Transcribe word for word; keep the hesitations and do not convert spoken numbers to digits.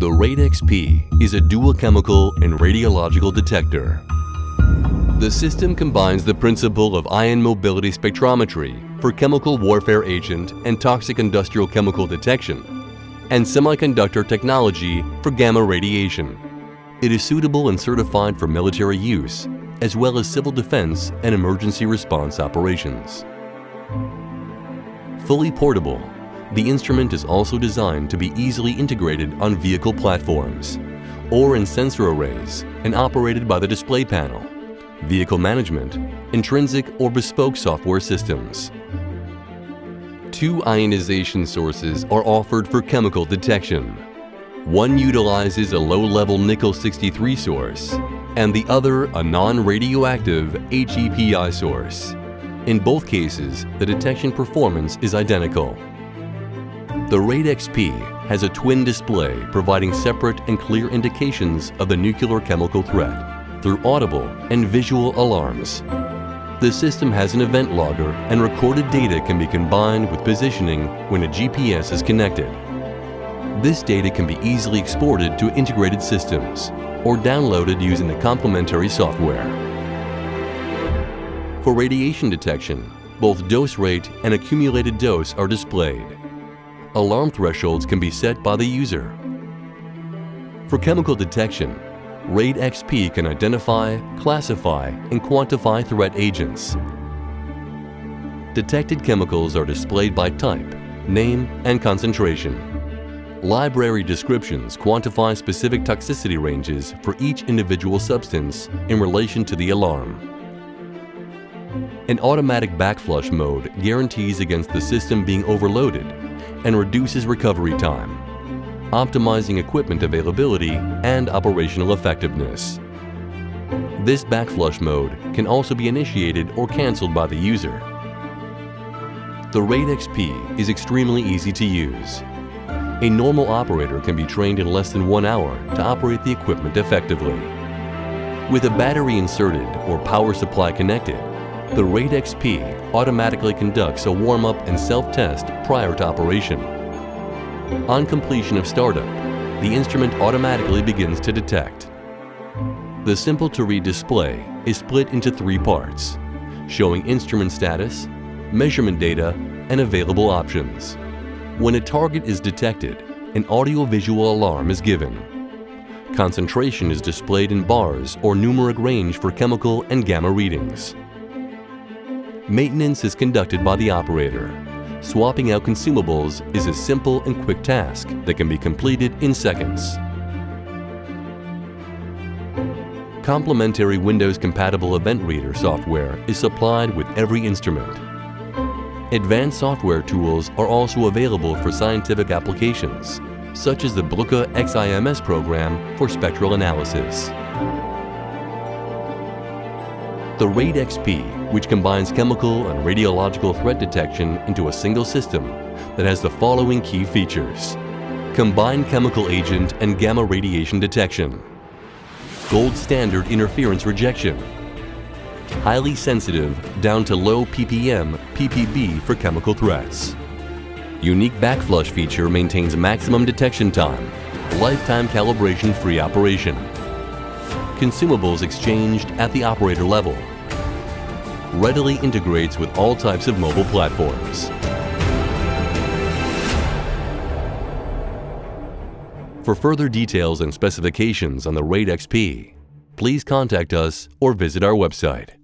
The RAID X P is a dual chemical and radiological detector. The system combines the principle of ion mobility spectrometry for chemical warfare agent and toxic industrial chemical detection, and semiconductor technology for gamma radiation. It is suitable and certified for military use, as well as civil defense and emergency response operations. Fully portable, the instrument is also designed to be easily integrated on vehicle platforms or in sensor arrays and operated by the display panel, vehicle management, intrinsic or bespoke software systems. Two ionization sources are offered for chemical detection. One utilizes a low-level nickel sixty-three source and the other a non-radioactive H E P I source. In both cases, the detection performance is identical. The RAID X P has a twin display providing separate and clear indications of the nuclear chemical threat through audible and visual alarms. The system has an event logger, and recorded data can be combined with positioning when a G P S is connected. This data can be easily exported to integrated systems or downloaded using the complementary software. For radiation detection, both dose rate and accumulated dose are displayed. Alarm thresholds can be set by the user. For chemical detection, RAID X P can identify, classify, and quantify threat agents. Detected chemicals are displayed by type, name, and concentration. Library descriptions quantify specific toxicity ranges for each individual substance in relation to the alarm. An automatic backflush mode guarantees against the system being overloaded and reduces recovery time, optimizing equipment availability and operational effectiveness. This backflush mode can also be initiated or canceled by the user. The RAID X P is extremely easy to use. A normal operator can be trained in less than one hour to operate the equipment effectively. With a battery inserted or power supply connected, the RAID X P automatically conducts a warm-up and self-test prior to operation. On completion of startup, the instrument automatically begins to detect. The simple-to-read display is split into three parts, showing instrument status, measurement data, and available options. When a target is detected, an audio-visual alarm is given. Concentration is displayed in bars or numeric range for chemical and gamma readings. Maintenance is conducted by the operator. Swapping out consumables is a simple and quick task that can be completed in seconds. Complementary Windows-compatible event reader software is supplied with every instrument. Advanced software tools are also available for scientific applications, such as the Bruker X I M S program for spectral analysis. The RAID X P, which combines chemical and radiological threat detection into a single system that has the following key features: combined chemical agent and gamma radiation detection, gold standard interference rejection, highly sensitive down to low P P M, P P B for chemical threats. Unique backflush feature maintains maximum detection time, lifetime calibration-free operation. Consumables exchanged at the operator level. Readily integrates with all types of mobile platforms. For further details and specifications on the RAID X P, please contact us or visit our website.